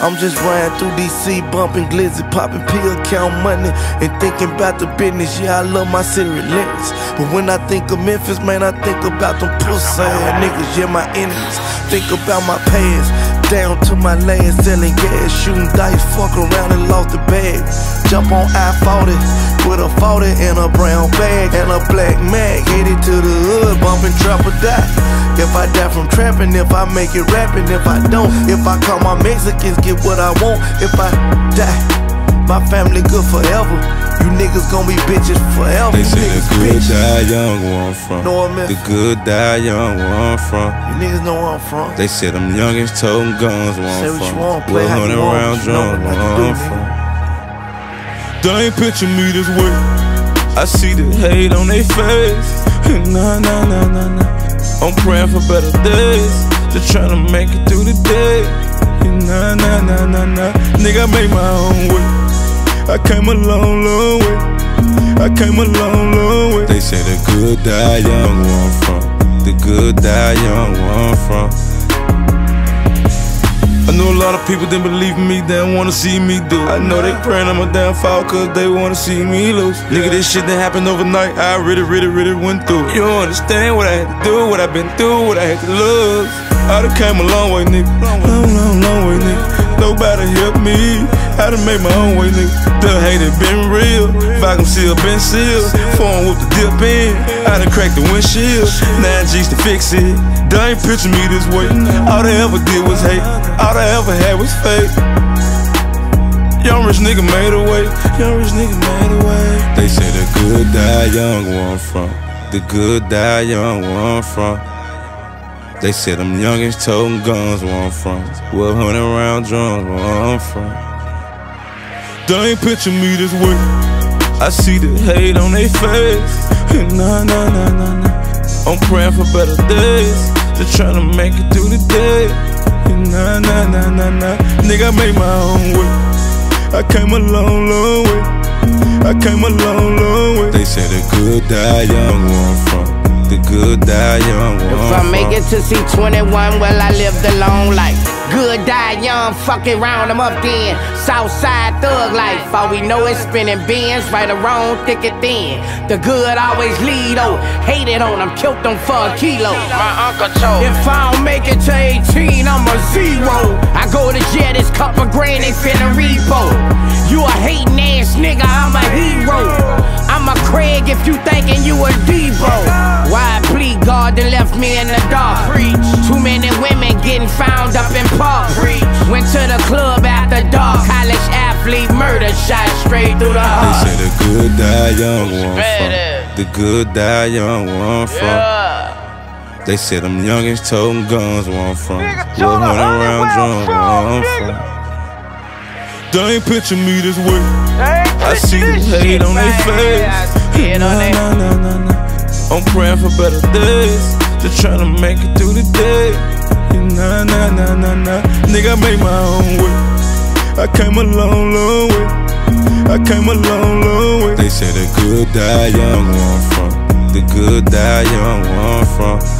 I'm just riding through DC, bumping glizzy, popping pill, count money, and thinking about the business. Yeah, I love my city relentless, but when I think of Memphis, man, I think about them pussy niggas. Yeah, my enemies. Think about my past. Down to my last, selling gas, shooting dice, fuck around and lost the bag. Jump on I-40 with a 40 and a brown bag and a black mag. Headed to the hood, bumping trap or die. If I die from trapping, if I make it rapping, if I don't, if I call my Mexicans, get what I want. If I die, my family good forever. You niggas gon' be bitches forever. They say the good die young where I'm from. The good die young where I'm from. You niggas know where I'm from. They said them youngins toting guns where I'm from. Say what you want, play how you want, you know what I'm from. They ain't picture me this way. I see the hate on they face. Nah. I'm praying for better days. Just tryna make it through the day. Nah. Nigga, I make my own way. I came a long, long way. I came a long, long way. They say the good die young where I'm from. The good die young where I'm from. I know a lot of people didn't believe in me, they don't wanna see me do. I know they praying I'm a downfall cause they wanna see me lose. Nigga, this shit didn't happen overnight, I really went through. You don't understand what I had to do, what I've been through, what I had to lose. I done came a long way, nigga. Long way, nigga. Nobody help me, I done made my own way, nigga. The hate it been real, vacuum seal been sealed. Phone with the dip in, I done cracked the windshield. 9 G's to fix it, they ain't picture me this way. All they ever did was hate, all they ever had was fake. Young rich nigga made a way, young rich nigga made a way. They say the good die young where I'm from. The good die young where I'm from. They said them youngins toting guns where I'm from. 100 round drums where I'm from. They ain't picture me this way. I see the hate on they face. Nah. I'm praying for better days. Just tryna make it through the day. Nah. Nigga, I made my own way. I came a long, long way. I came a long, long way. They say the good die young where I'm from. The good die young where I'm from. If I make it to C21, well, I live the long life. Good die young, fuck it, round them up then. Southside thug life, all we know is spinning bins, right or wrong, thick or thin. The good always lead on, hated on them, killed them for a kilo. My uncle told if I don't make it to 18, I'm a zero. I go to jail, this couple grand, they finna repo. You a hating ass nigga, I'm a hero. I'm a Craig if you thinking you a D-bro. Why plead God that left me in the dark? Too many women getting found up in park. Went to the club after dark. College athlete murder shot straight through the heart. They say the good die young where I'm from. The good die young where I'm from. They said them youngins toting guns where I'm from. 100 round drums where I'm from. They ain't picture me this way. I see the hate on their face. I'm praying for better days. Just tryna make it through the day. Nah. Nigga, I made my own way. I came a long, long way. I came a long, long way. They say the good die young where I'm from. The good die young where I'm from.